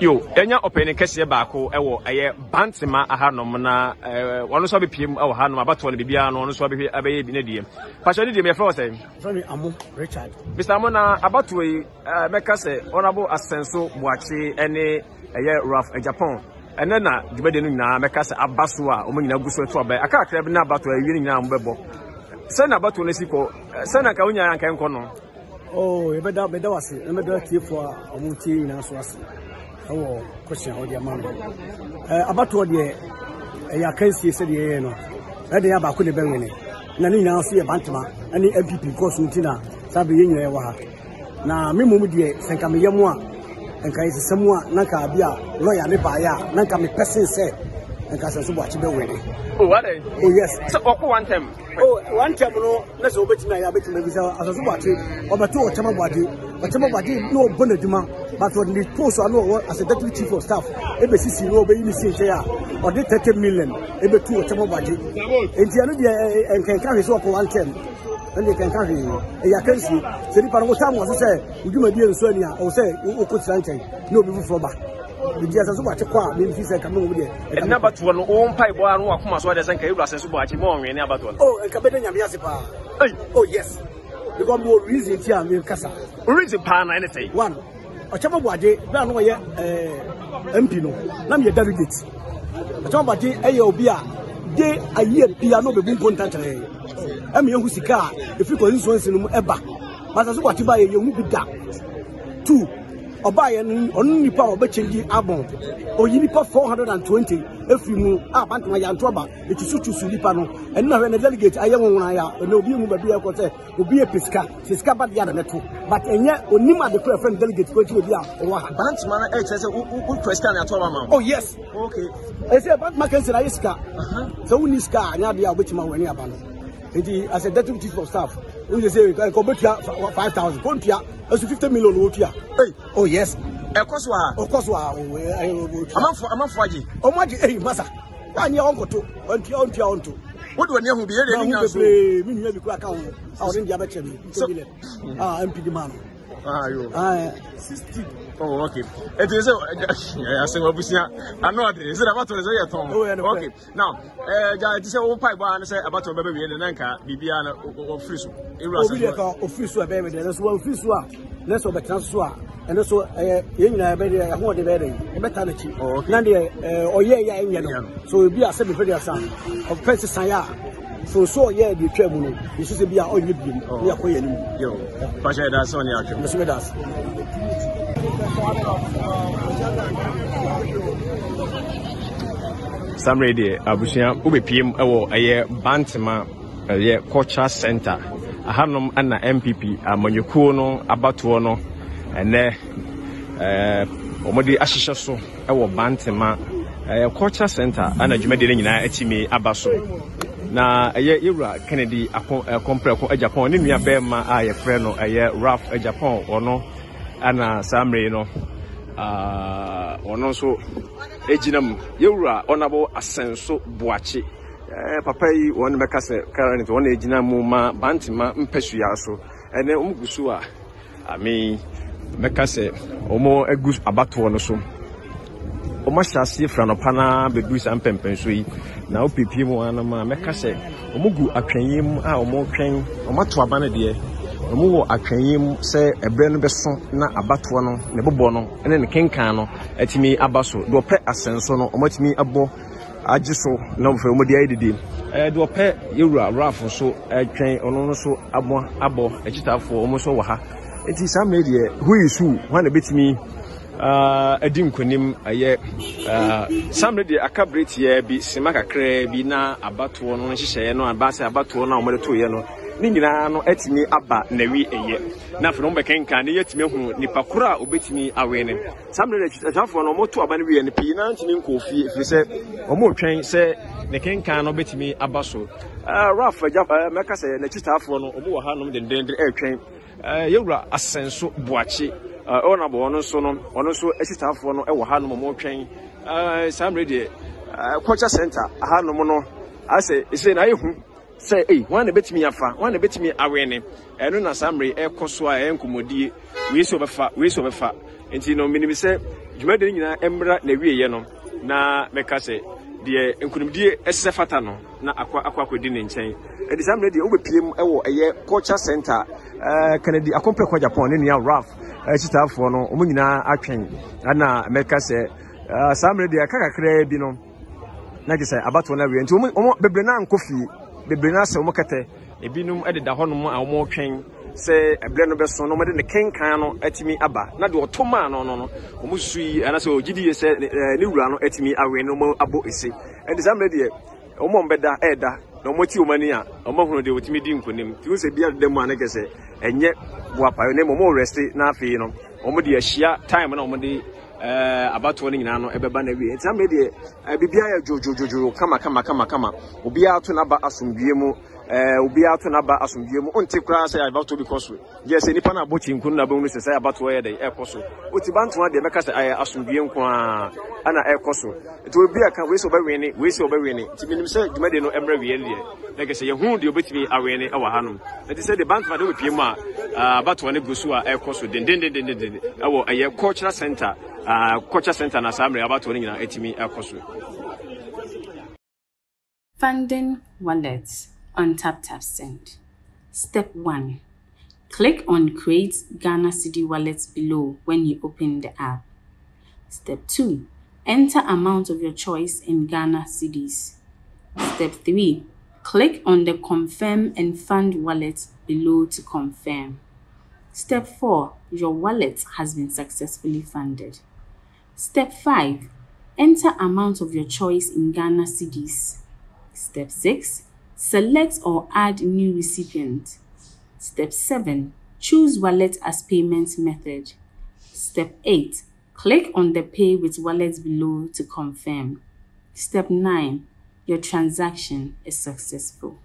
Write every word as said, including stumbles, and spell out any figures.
Yo, enya openi kesi ya bako, ewo, aye, Bantama ahano mna, eh, wano swabi P M, ewo, hano, mabatu wani bibiano, wano swabi abe bine diye. Pasha ni diye mefrawa se? Sorry, Amu, Richard. mister Amu na, abatu we, uh, meka se, onabo Asenso Boakye, ene, aye, Ralph Agyapong. Ene na, jubede nina, meka se, abasua, umengi na guswe tuwa be, akaka krebi na abatu we, yini na mbebo. Sena abatu wani siko, sena kawunya yanka yonkono? Oh, ebeda, beda wasi, ebeda tifwa, omuti, inasu wasi. Our question or the amount about what the agency said. You know, that they are about to be winning. Nani now see a Bantama and the M P P goes into that. Sabi in your war. Now, me move the Sankamiyamwa and Kaisi Samoa, Nanka Bia, lawyer Nebaya, Nanka me person said, and Kasasu watch the winning. Oh, what? Oh, yes. So, one time. Oh, one time, no, let's obey to my habit as a watcher, over two or Tamabadi. But some of our team no bonnet demand, but when the post are no as a deputy chief of staff, every six year old baby says they are or they thirty million, every two or some of our team. And the other can carry so for one term, and they can carry you. And you can see, so the Paramotam was said, we do my dear Sonia or say, who could say anything, no before back. The Jazz of Chakwa means he said, come over here. And number two, one own pipe, one who comes out as an Kayulas and Subachimon and Abatwa. Oh, and Captain Yamiasipa. Oh, yes. Because more reason here in Casa. Reason pan anything. One. Achama Badi, Banoya Empino. Nam your delegate. Achama Badi Ayobia. They a year piano be being contented. I'm young Hussika, if you call this one in Eba. But as what you buy a young big two. Or buy an only power betching album. Or you need four hundred and twenty if you move up and my antroba, it is such a sulipano. And now when a delegate, I am one I are, and no being will be a quarter, will be a pisca, Fisca, but the other network. But and yet, only my friend delegate go to the Bantsman H S O who question at all. Oh, yes, okay. I said about my cancer, I scar. So only scar, and I'll be out with my one year band. As a deputy chief of staff, we say five thousand. As fifty million vote here. Oh yes. Of course, of course, hey, massa. What do you be? Ah, M P D man. Ah, you. Ah, sixty. Oh, okay. It is. I say obviously. I know that. Is it about to say okay. Now, I just say one pipe. I say about to baby. We are not baby. I office. Oh, we are office. Baby. That's why office. That's why transfer. And that's why you know baby. I want the baby. I bet on it. Oh, okay. Now the oh yeah yeah yeah. So we be a seven fifty thousand. Of course, it's a so so yeah the trouble is to be a only be we are going anymore yo pasha da so nya ke musume das some radio abusia obepiem ewo aye Bantama aye culture center ahanom ana M P P amanyekuo no abatowo no ene eh omodi ahyehyɛ so ewo Bantama aye culture center ana dwumade nyina atimi abaso na aye ira Kennedy Agyapong Agyapong ni nua be ma aye frɛ no aye Ralph Agyapong ɔno ana samre no ah ɔno so eginam yewura ɔnabo Asenso Boakye eh papa yi wɔn meka sɛ current wɔn eginam ma Bantama mpɛsua so ɛne omgusu a ami meka sɛ ɔmo agusu abato no so omashasi frano pana bedu san pempemso yi na opipi mu anama meka se omugu atwanim a omotwen omato abane de omu wo atwanim se ebre no beso na abato no ne bobo no ene ne kenkan no atimi abaso do pe Asenso no omatimi abo agiso na mfa omodi ayididi eh do pe yewura Ralph so atwen ono no so abo abo agitafo omuso waha enti sam ne de who is who wan betimi Uh, edim konim aye uh, samre de akabrate ye bi simakakra bi na abatowo no nhyehyeye no abase abatowo na omre toye no ni nyina no etimi aba nawi eye na fere ombe kenka ne yetimi hu nipa kura obetimi awene samre de chafo no moto aba ne wi ne pi na ntimi nkofi firi se omotwen se ne kenka no betimi abaso uh, Ralph Agyapong uh, meka se ne chitafo no omo wa hanom de den den etwen eh uh, yewura Asenso Boakye Uh, honorable ono so no ono so asitafo no e wo ha no mo twen eh sam radio culture center ha no mo no ase ise na ehu say eh wan na betimi afa wan na betimi awene eno na samre e koso a enkomodie we so befa we so befa Inti no minimi se dwuma de nyina emra na wieye no na meka se de enkunimdie esefata no na akwa akwa akwedi ne nchen e de samre de obepiem ewo eye culture center eh Kennedy Agyapong Agyapong ne nua Ralph sister fo no omo nyina atwen na meka se samre de akakakra bi no na gese abato na wieye nti omo bebre na nkofi bebre na se omo kete ebinum e de da honum a omo twen say a blend of best no matter the king cano at me abba, not your toma no no no, Musui, and also G D said new rano at me away no more about it. And this amid Omon Beda Eda, no Motumania, among the with me dim for him, you say beer the managers, and yet what I name more rested now for you know, Omodia Shia, time and Omodi about twenty nano, Ebebanevi, and some media, I be Jojo Jojo, Kama Kama Kama Kama, will be out to Naba Asum Guillermo. Eh obi ato na ba asomdiem onti kra say about to because yes enipa na bo chinkun na bo nse say about where dey e koso otiba nto de meka say asomdiem ko a ana e koso to obi aka we so ba we ni we so ba we ni tibinim say duma de no emra we ni like say ye hu de obetimi awe ni awa hanom it say the bank for dem piem a about one go so a e koso den den den den awo a cultural center a cultural center na samre about one nyina etimi e koso funding wallets on Taptap Send. Step one. Click on Create Ghana Cedi Wallet below when you open the app. Step two. Enter amount of your choice in Ghana Cedis. Step three. Click on the Confirm and Fund Wallet below to confirm. Step four. Your wallet has been successfully funded. Step five. Enter amount of your choice in Ghana Cedis. Step six. Select or add new recipient. Step seven. Choose wallet as payment method. Step eight. Click on the Pay with Wallet below to confirm. Step nine. Your transaction is successful.